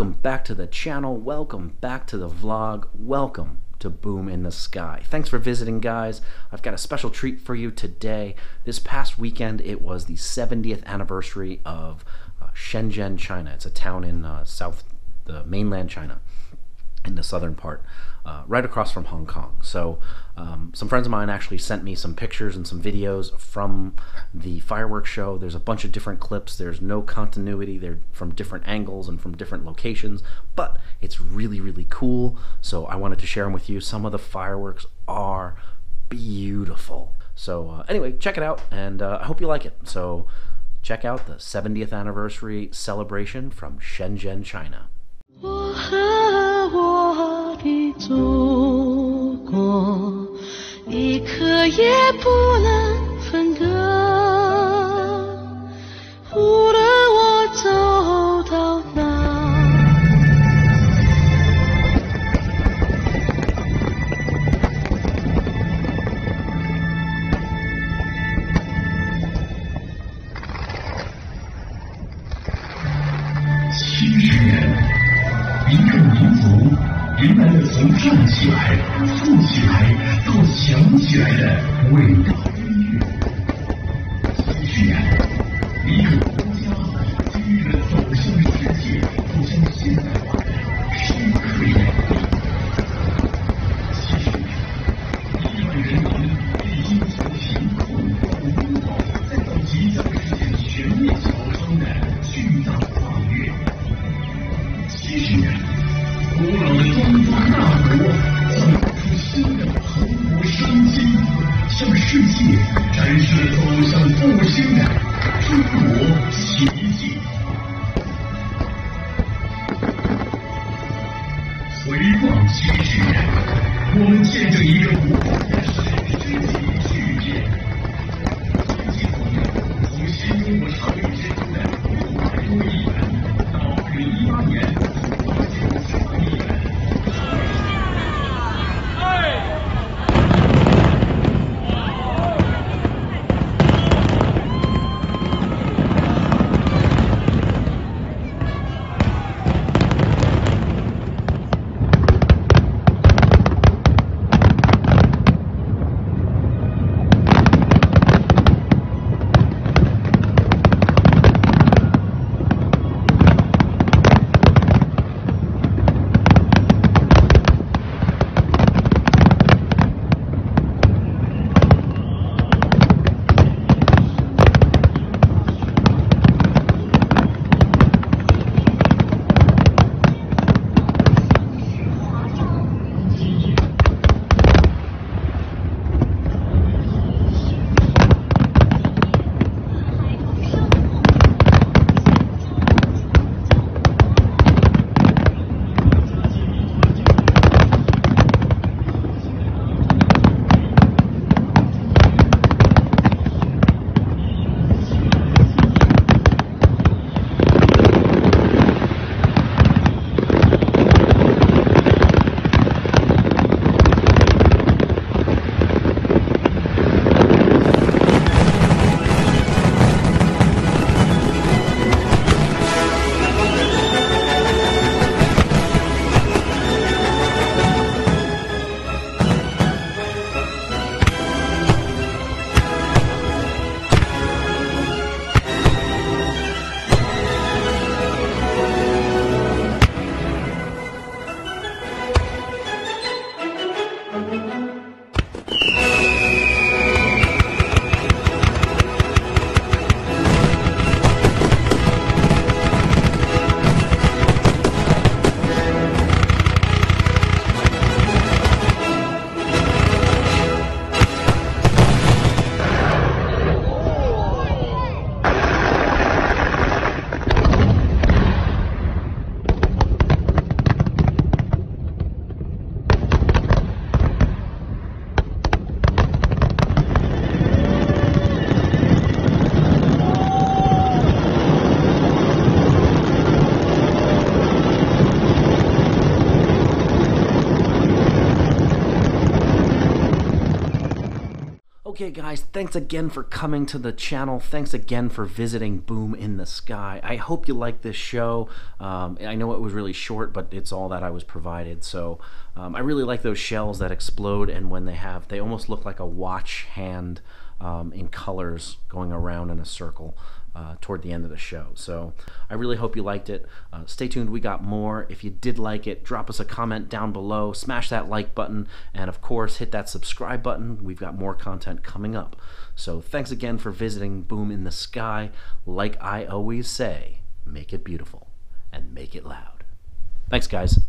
Welcome back to the channel, welcome back to the vlog, welcome to Boom in the Sky. Thanks for visiting, guys. I've got a special treat for you today. This past weekend, it was the 70th anniversary of Shenzhen, China. It's a town in mainland China, in the southern part, right across from Hong Kong. So some friends of mine actually sent me some pictures and some videos from the fireworks show. There's a bunch of different clips. There's no continuity. They're from different angles and from different locations, but it's really, really cool. So I wanted to share them with you. Some of the fireworks are beautiful. So anyway, check it out, and I hope you like it. So check out the 70th anniversary celebration from Shenzhen, China. 我和我的祖国，一刻也不能分割。无论我走到哪。 从跳起来、富起来到强起来的伟大音乐，虽然一个国家今日走向世界，走向现代化是可以的。其实，亿万人民已经从贫困到温饱，再到即将实现全面小康的巨大跨越。其实。 古老的中华大国焕出新的蓬勃生机，向世界展示走向复兴的中国奇迹。回望昔日，我们见证一个无法的史诗级巨变。经济方面，从新中国成立之初的600多亿元到2018年。Okay guys, thanks again for coming to the channel. Thanks again for visiting Boom in the Sky. I hope you like this show. I know it was really short, but it's all that I was provided. So I really like those shells that explode, and when they almost look like a watch hand in colors going around in a circle toward the end of the show. So I really hope you liked it. Stay tuned, we got more. If you did like it, drop us a comment down below, smash that like button, and of course hit that subscribe button. We've got more content coming up. So thanks again for visiting Boom in the Sky. Like I always say, make it beautiful and make it loud. Thanks guys.